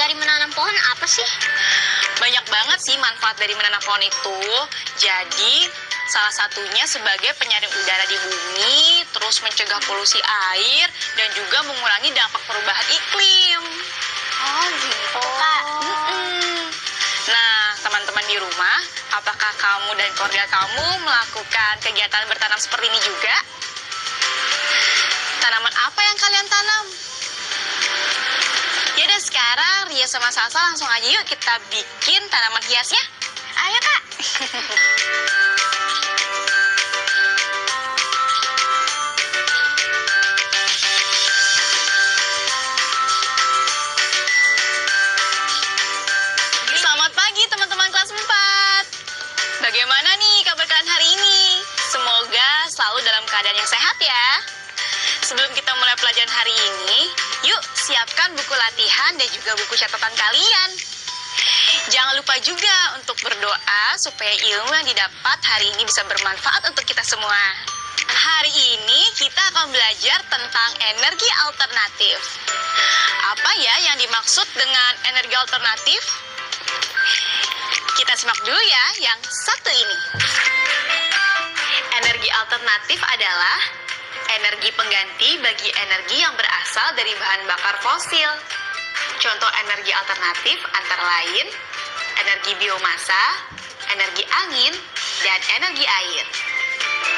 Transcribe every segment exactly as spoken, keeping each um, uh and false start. dari menanam pohon apa sih? Banyak banget sih manfaat dari menanam pohon itu. Jadi salah satunya sebagai penyaring udara di bumi, terus mencegah polusi air, dan juga mengurangi dampak perubahan iklim. Oh gitu, oh. Kak. Mm-mm. Nah, teman-teman di rumah, apakah kamu dan keluarga kamu melakukan kegiatan bertanam seperti ini juga? Tanaman apa yang kalian tanam? Ya udah, sekarang Ria sama Salsa langsung aja yuk kita bikin tanaman hiasnya. Ayo Kak. Selamat pagi teman-teman kelas empat. Bagaimana nih kabar kalian hari ini? Semoga selalu dalam keadaan yang sehat ya. Sebelum kita mulai pelajaran hari ini, yuk siapkan buku latihan dan juga buku catatan kalian. Jangan lupa juga untuk berdoa supaya ilmu yang didapat hari ini bisa bermanfaat untuk kita semua. Hari ini kita akan belajar tentang energi alternatif. Apa ya yang dimaksud dengan energi alternatif? Kita simak dulu ya yang satu ini. Energi alternatif adalah energi pengganti bagi energi yang berasal dari bahan bakar fosil. Contoh energi alternatif antara lain energi biomasa, energi angin, dan energi air.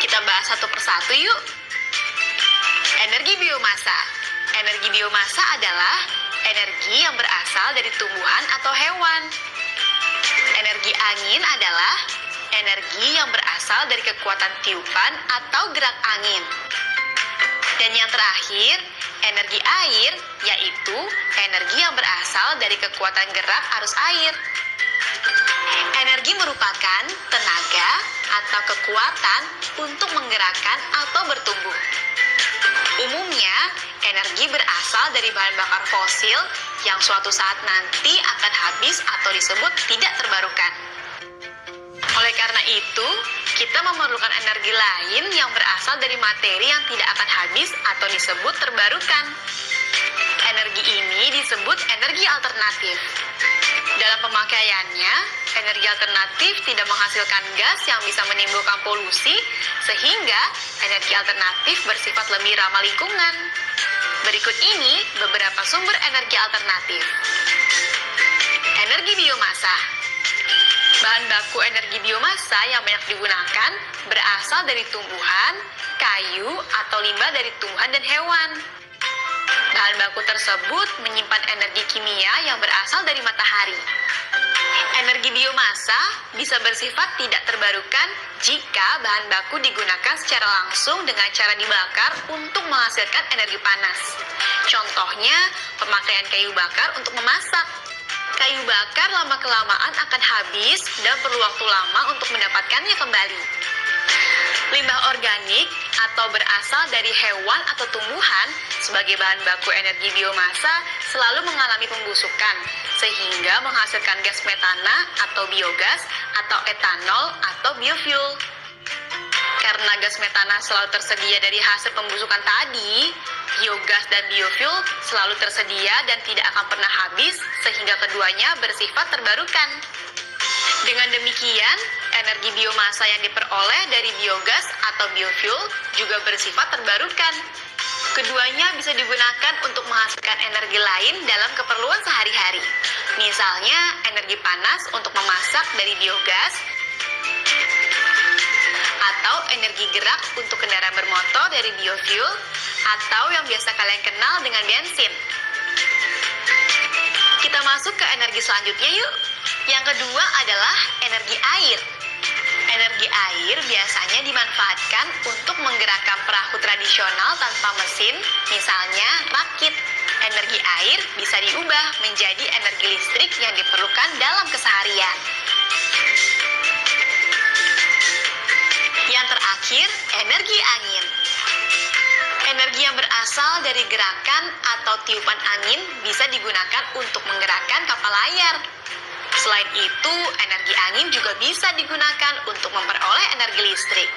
Kita bahas satu persatu yuk. Energi biomasa. Energi biomasa adalah energi yang berasal dari tumbuhan atau hewan. Energi angin adalah energi yang berasal dari kekuatan tiupan atau gerak angin. Dan yang terakhir, energi air, yaitu energi yang berasal dari kekuatan gerak arus air. Energi merupakan tenaga atau kekuatan untuk menggerakkan atau bertumbuh. Umumnya, energi berasal dari bahan bakar fosil yang suatu saat nanti akan habis atau disebut tidak terbarukan. Oleh karena itu, kita memerlukan energi lain yang berasal dari materi yang tidak akan habis atau disebut terbarukan. Energi ini disebut energi alternatif. Dalam pemakaiannya, energi alternatif tidak menghasilkan gas yang bisa menimbulkan polusi, sehingga energi alternatif bersifat lebih ramah lingkungan. Berikut ini beberapa sumber energi alternatif. Energi biomasa. Bahan baku energi biomasa yang banyak digunakan berasal dari tumbuhan, kayu, atau limbah dari tumbuhan dan hewan. Bahan baku tersebut menyimpan energi kimia yang berasal dari matahari. Energi biomasa bisa bersifat tidak terbarukan jika bahan baku digunakan secara langsung dengan cara dibakar untuk menghasilkan energi panas. Contohnya, pemakaian kayu bakar untuk memasak. Kayu bakar lama-kelamaan akan habis dan perlu waktu lama untuk mendapatkannya kembali. Limbah organik atau berasal dari hewan atau tumbuhan sebagai bahan baku energi biomasa selalu mengalami pembusukan, sehingga menghasilkan gas metana atau biogas atau etanol atau biofuel. Karena gas metana selalu tersedia dari hasil pembusukan tadi, biogas dan biofuel selalu tersedia dan tidak akan pernah habis, sehingga keduanya bersifat terbarukan. Dengan demikian, energi biomasa yang diperoleh dari biogas atau biofuel juga bersifat terbarukan. Keduanya bisa digunakan untuk menghasilkan energi lain dalam keperluan sehari-hari. Misalnya, energi panas untuk memasak dari biogas, atau energi gerak untuk kendaraan bermotor dari biofuel, atau yang biasa kalian kenal dengan bensin. Kita masuk ke energi selanjutnya yuk. Yang kedua adalah energi air. Energi air biasanya dimanfaatkan untuk menggerakkan perahu tradisional tanpa mesin, misalnya rakit. Energi air bisa diubah menjadi energi listrik yang diperlukan dalam keseharian. Yang terakhir, energi angin. Energi yang berasal dari gerakan atau tiupan angin bisa digunakan untuk menggerakkan kapal layar. Selain itu, energi angin juga bisa digunakan untuk memperoleh energi listrik.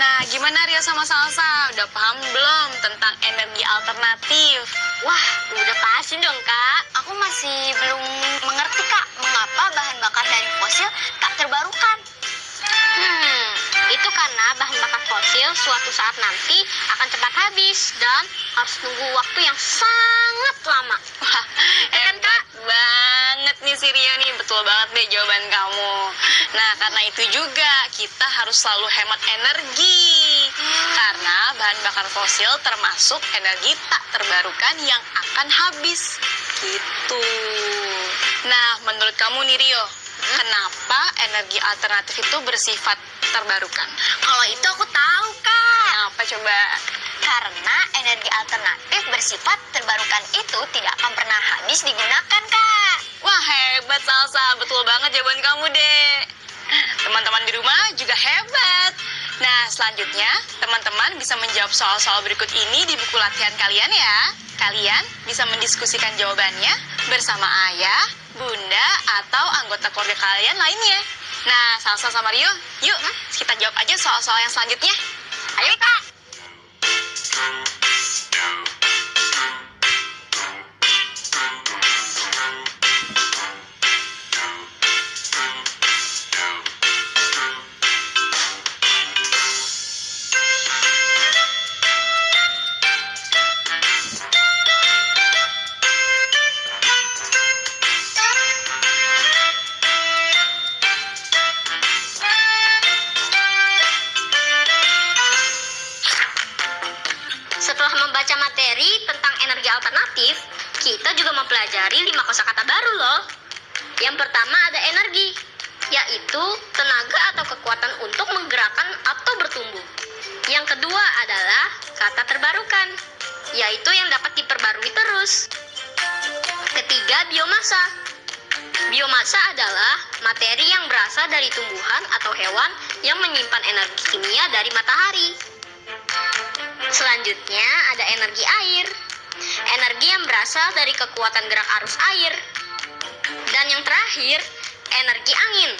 Nah, gimana Ria sama Salsa? Udah paham belum tentang energi alternatif? Wah, udah pasti dong, Kak. Aku masih belum mengerti, Kak, mengapa bahan bakar dari fosil tak terbarukan. Hmm, itu karena bahan bakar fosil suatu saat nanti akan cepat habis dan harus tunggu waktu yang sangat lama. Wah, hebat Kak. Banget nih si Rio nih, betul banget deh jawaban kamu. Nah, karena itu juga kita harus selalu hemat energi. Hmm. Karena bahan bakar fosil termasuk energi tak terbarukan yang akan habis. Gitu. Nah, menurut kamu nih Rio, hmm? kenapa energi alternatif itu bersifat terbarukan? Kalau itu aku tahu, Kak. Kenapa coba? Karena energi alternatif bersifat terbarukan itu tidak akan pernah habis digunakan, Kak. Wah, hebat Salsa, betul banget jawaban kamu, Dek. Teman-teman di rumah juga hebat. Nah, selanjutnya teman-teman bisa menjawab soal-soal berikut ini di buku latihan kalian ya. Kalian bisa mendiskusikan jawabannya bersama ayah, bunda, atau anggota keluarga kalian lainnya. Nah, Salsa sama Rio, yuk hmm? kita jawab aja soal-soal yang selanjutnya. Ayo, Kak. Alternatif, kita juga mempelajari lima kosakata baru loh. Yang pertama ada energi, yaitu tenaga atau kekuatan untuk menggerakkan atau bertumbuh. Yang kedua adalah kata terbarukan, yaitu yang dapat diperbarui terus. Ketiga biomasa. Biomasa adalah materi yang berasal dari tumbuhan atau hewan yang menyimpan energi kimia dari matahari. Selanjutnya ada energi air. Energi yang berasal dari kekuatan gerak arus air. Dan yang terakhir, energi angin.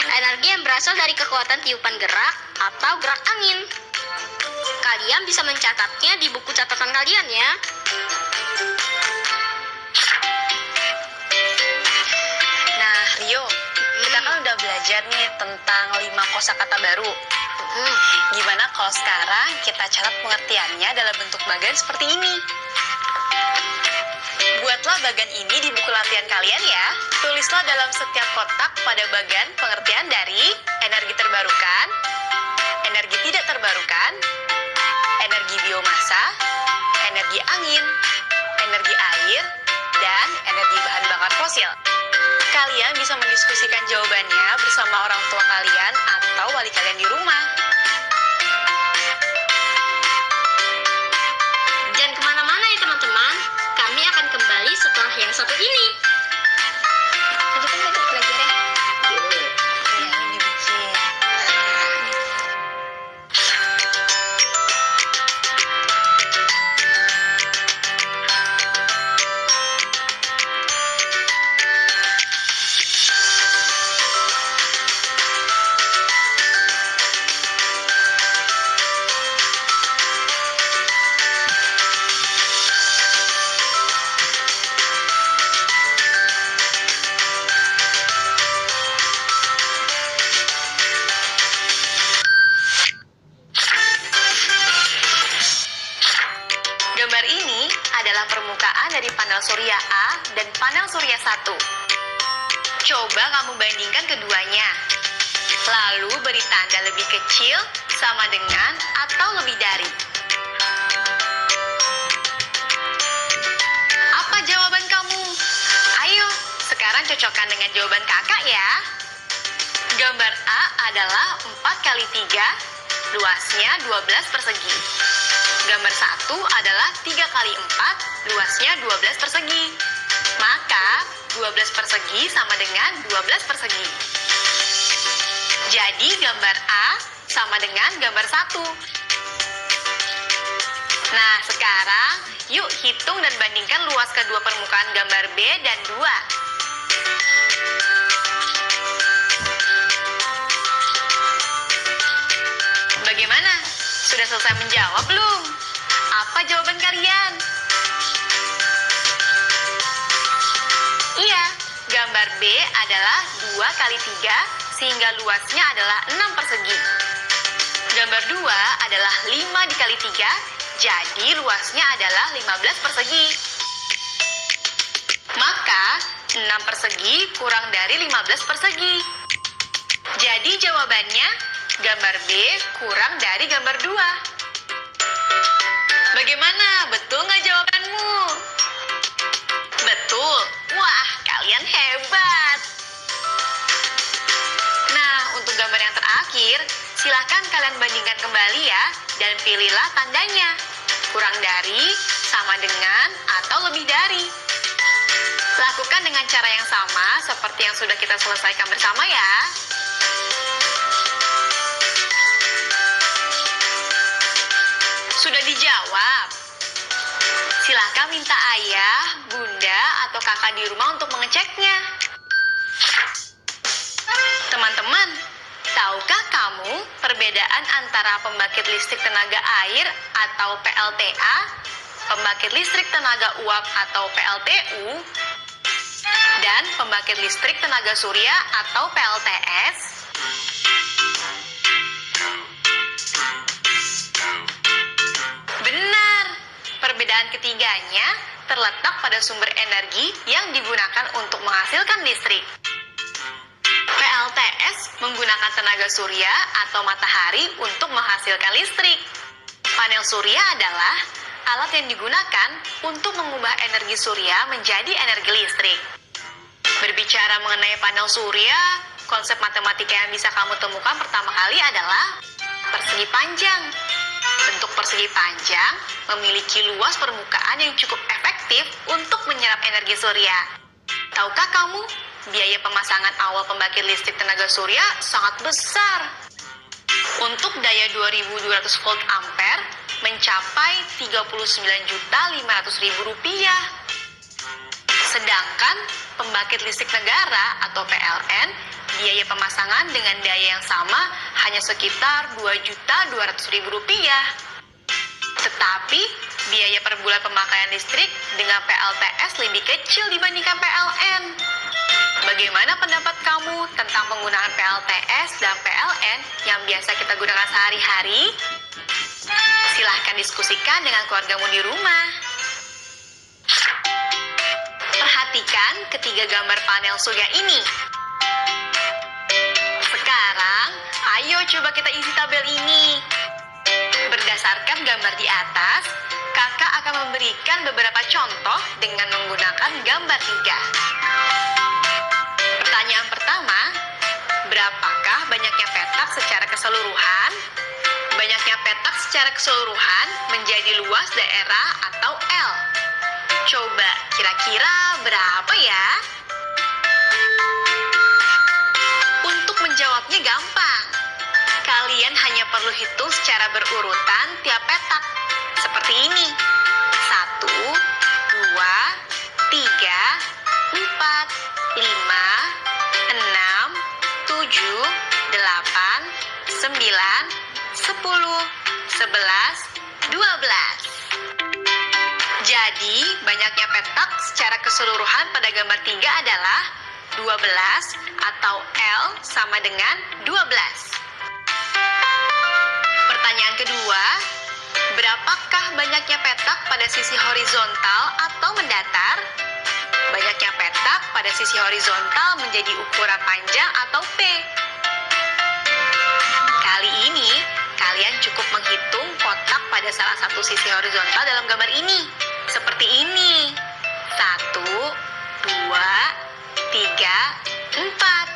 Energi yang berasal dari kekuatan tiupan gerak atau gerak angin. Kalian bisa mencatatnya di buku catatan kalian ya. Nah, Rio, kita kan udah belajar nih tentang lima kosakata baru. Hmm, gimana kalau sekarang kita catat pengertiannya dalam bentuk bagan seperti ini? Buatlah bagan ini di buku latihan kalian ya. Tulislah dalam setiap kotak pada bagan pengertian dari energi terbarukan, energi tidak terbarukan, energi biomasa, energi angin, energi air, dan energi bahan bakar fosil. Kalian bisa mendiskusikan jawabannya bersama orang tua kalian atau wali kalian di rumah. Jangan kemana-mana ya teman-teman, kami akan kembali setelah yang satu ini. Lanjutkan lagi pelajaran. Ya, ini dibikin. Surya A dan panel surya satu. Coba kamu bandingkan keduanya. Lalu beri tanda lebih kecil sama dengan atau lebih dari. Apa jawaban kamu? Ayo, sekarang cocokkan dengan jawaban kakak ya. Gambar A adalah empat kali tiga, luasnya dua belas persegi. Gambar satu adalah tiga kali empat, luasnya dua belas persegi. Maka, dua belas persegi sama dengan dua belas persegi. Jadi, gambar A sama dengan gambar satu. Nah, sekarang yuk hitung dan bandingkan luas kedua permukaan gambar B dan dua. Sudah selesai menjawab belum? Apa jawaban kalian? Iya, gambar B adalah dua kali tiga sehingga luasnya adalah enam persegi. Gambar dua adalah lima dikali tiga, jadi luasnya adalah lima belas persegi. Maka enam persegi kurang dari lima belas persegi. Jadi jawabannya gambar B kurang dari gambar dua. Bagaimana? Betul nggak jawabanmu? Betul. Wah, kalian hebat. Nah, untuk gambar yang terakhir, silahkan kalian bandingkan kembali ya, dan pilihlah tandanya. Kurang dari, sama dengan, atau lebih dari. Lakukan dengan cara yang sama, seperti yang sudah kita selesaikan bersama ya. Sudah dijawab. Silahkan minta ayah, bunda, atau kakak di rumah untuk mengeceknya. Teman-teman, tahukah kamu perbedaan antara pembangkit listrik tenaga air atau P L T A, pembangkit listrik tenaga uap atau P L T U, dan pembangkit listrik tenaga surya atau P L T S? Perbedaan ketiganya terletak pada sumber energi yang digunakan untuk menghasilkan listrik. P L T S menggunakan tenaga surya atau matahari untuk menghasilkan listrik. Panel surya adalah alat yang digunakan untuk mengubah energi surya menjadi energi listrik. Berbicara mengenai panel surya, konsep matematika yang bisa kamu temukan pertama kali adalah persegi panjang. Bentuk persegi panjang memiliki luas permukaan yang cukup efektif untuk menyerap energi surya. Tahukah kamu, biaya pemasangan awal pembangkit listrik tenaga surya sangat besar. Untuk daya dua ribu dua ratus volt ampere mencapai tiga puluh sembilan juta lima ratus ribu rupiah. Sedangkan pembangkit listrik negara atau P L N, biaya pemasangan dengan daya yang sama hanya sekitar dua juta dua ratus ribu rupiah. Tetapi, biaya per bulan pemakaian listrik dengan P L T S lebih kecil dibandingkan P L N. Bagaimana pendapat kamu tentang penggunaan P L T S dan P L N yang biasa kita gunakan sehari-hari? Silahkan diskusikan dengan keluargamu di rumah. Perhatikan ketiga gambar panel surya ini. Sekarang, ayo coba kita isi tabel ini. Berdasarkan gambar di atas, kakak akan memberikan beberapa contoh dengan menggunakan gambar tiga. Pertanyaan pertama, berapakah banyaknya petak secara keseluruhan? Banyaknya petak secara keseluruhan menjadi luas daerah atau L. Coba kira-kira berapa ya? Jawabnya gampang. Kalian hanya perlu hitung secara berurutan tiap petak. Seperti ini. Satu, dua, tiga, empat, lima, enam, tujuh, delapan, sembilan, sepuluh, sebelas, dua belas. Jadi, banyaknya petak secara keseluruhan pada gambar tiga adalah dua belas atau L sama dengan dua belas. Pertanyaan kedua, berapakah banyaknya petak pada sisi horizontal atau mendatar? Banyaknya petak pada sisi horizontal menjadi ukuran panjang atau P. Kali ini, kalian cukup menghitung kotak pada salah satu sisi horizontal dalam gambar ini. Seperti ini. Satu, dua, tiga, empat.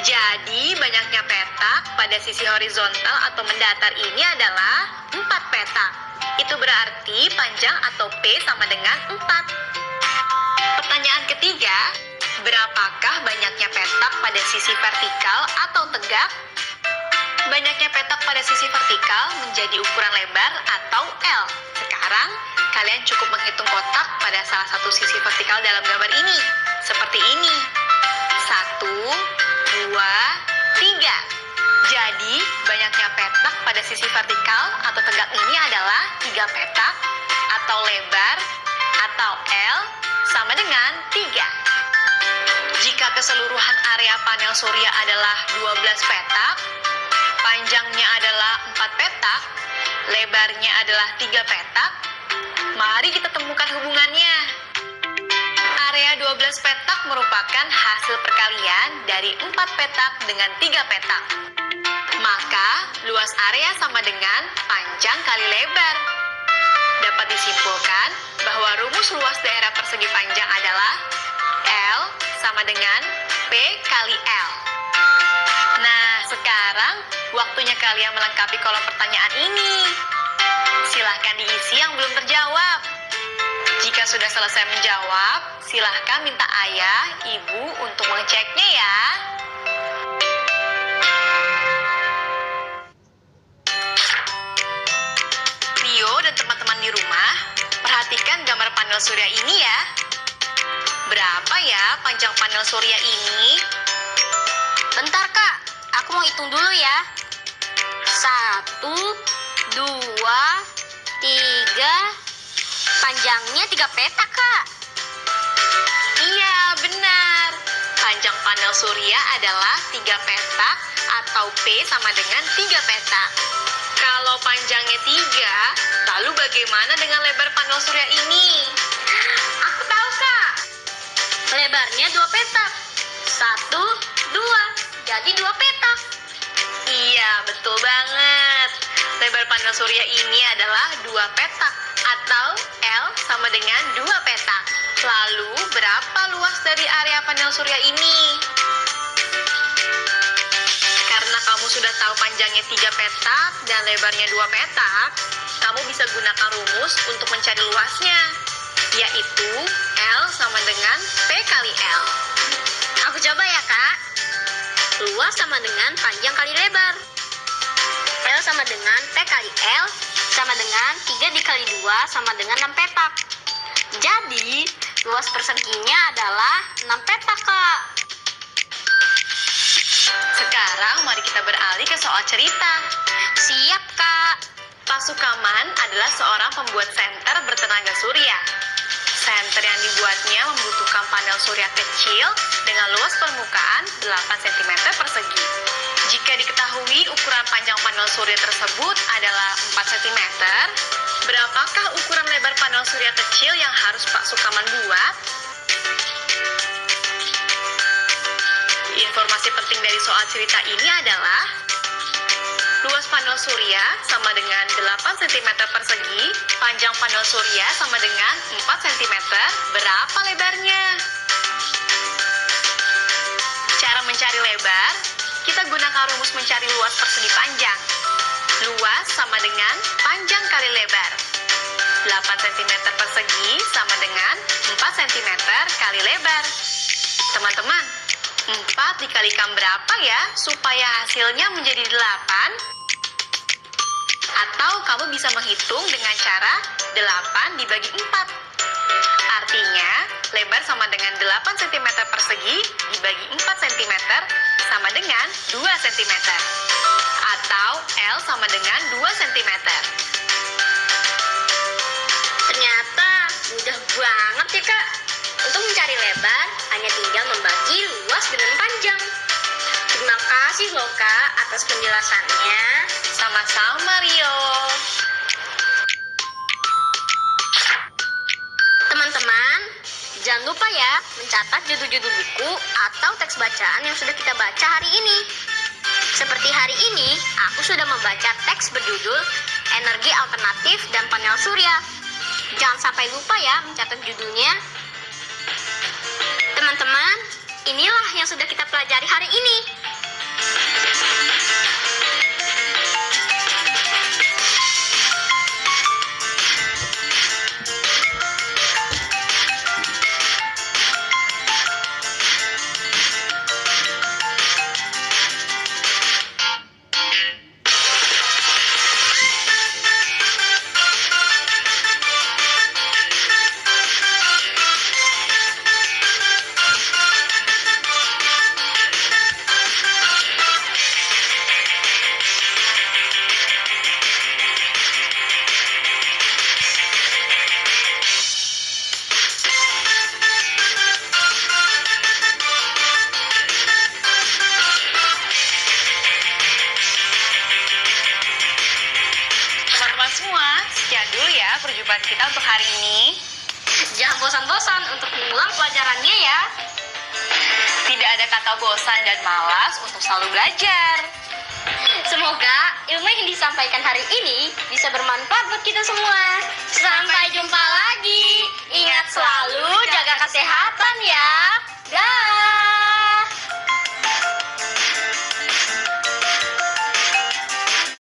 Jadi banyaknya petak pada sisi horizontal atau mendatar ini adalah empat petak. Itu berarti panjang atau P sama dengan empat. Pertanyaan ketiga, berapakah banyaknya petak pada sisi vertikal atau tegak? Banyaknya petak pada sisi vertikal menjadi ukuran lebar atau L. Sekarang, kalian cukup menghitung kotak pada salah satu sisi vertikal dalam gambar ini. Seperti ini. Satu, dua, tiga. Jadi, banyaknya petak pada sisi vertikal atau tegak Tegak ini adalah tiga petak atau lebar atau L sama dengan tiga. Jika keseluruhan area panel surya adalah dua belas petak, panjangnya adalah empat petak, lebarnya adalah tiga petak, mari kita temukan hubungannya. Area dua belas petak merupakan hasil perkalian dari empat petak dengan tiga petak. Maka, luas area sama dengan panjang kali lebar. Dapat disimpulkan bahwa rumus luas daerah persegi panjang adalah L sama dengan P kali L. Nah, sekarang waktunya kalian melengkapi kolom pertanyaan ini. Silahkan diisi yang belum terjawab. Jika sudah selesai menjawab, silahkan minta ayah, ibu untuk mengeceknya ya. Rio dan teman-teman di rumah, perhatikan gambar panel surya ini ya. Berapa ya panjang panel surya ini? Bentar kak, aku mau hitung dulu ya. Satu, dua, tiga. Panjangnya tiga petak kak. Iya benar. Panjang panel surya adalah tiga petak atau P sama dengan tiga petak. Kalau panjangnya tiga, lalu bagaimana dengan lebar panel surya ini? Aku tahu kak. Lebarnya dua petak. Satu, dua. Jadi dua petak. Iya betul banget. Lebar panel surya ini adalah dua petak atau L sama dengan dua petak. Lalu berapa luas dari area panel surya ini? Karena kamu sudah tahu panjangnya tiga petak dan lebarnya dua petak, kamu bisa gunakan rumus untuk mencari luasnya, yaitu L sama dengan P kali L. Aku coba ya kak. Luas sama dengan panjang kali lebar. L sama dengan P kali L sama dengan tiga dikali dua sama dengan enam petak. Jadi, luas perseginya adalah enam petak, kak. Sekarang mari kita beralih ke soal cerita. Siap, kak. Pak Sukaman adalah seorang pembuat senter bertenaga surya. Senter yang dibuatnya membutuhkan panel surya kecil dengan luas permukaan delapan sentimeter persegi. Jika diketahui ukuran panjang panel surya tersebut adalah empat sentimeter, berapakah ukuran lebar panel surya kecil yang harus Pak Sukaman buat? Informasi penting dari soal cerita ini adalah luas panel surya sama dengan delapan sentimeter persegi, panjang panel surya sama dengan empat sentimeter, berapa lebarnya? Cara mencari lebar, kita gunakan rumus mencari luas persegi panjang. Luas sama dengan panjang kali lebar. delapan sentimeter persegi sama dengan empat sentimeter kali lebar. Teman-teman, empat dikalikan berapa ya supaya hasilnya menjadi delapan? Atau kamu bisa menghitung dengan cara delapan dibagi empat. Artinya, lebar sama dengan delapan sentimeter persegi dibagi empat sentimeter sama dengan dua sentimeter. Atau L sama dengan dua sentimeter. Ternyata mudah banget ya kak. Untuk mencari lebar, hanya tinggal membagi luas dengan panjang. Terima kasih loh kak atas penjelasannya. Sama-sama Rio. Teman-teman, jangan lupa ya mencatat judul-judul buku atau teks bacaan yang sudah kita baca hari ini. Seperti hari ini, aku sudah membaca teks berjudul Energi Alternatif dan Panel Surya. Jangan sampai lupa ya mencatat judulnya. Teman-teman, inilah yang sudah kita pelajari hari ini. perjumpaan kita untuk hari ini. Jangan bosan-bosan untuk mengulang pelajarannya ya. Tidak ada kata bosan dan malas untuk selalu belajar. Semoga ilmu yang disampaikan hari ini bisa bermanfaat buat kita semua. Sampai jumpa lagi. Ingat selalu jaga kesehatan ya. Dah.